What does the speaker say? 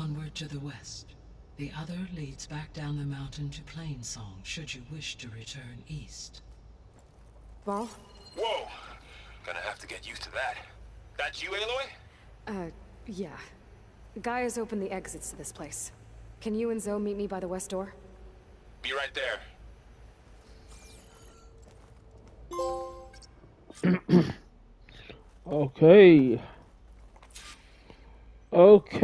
onward to the west. The other leads back down the mountain to Plainsong, should you wish to return east. Well? Whoa! Gonna have to get used to that. That's you, Aloy? Yeah. Gaia's opened the exits to this place. Can you and Zoe meet me by the west door? Be right there. Okay.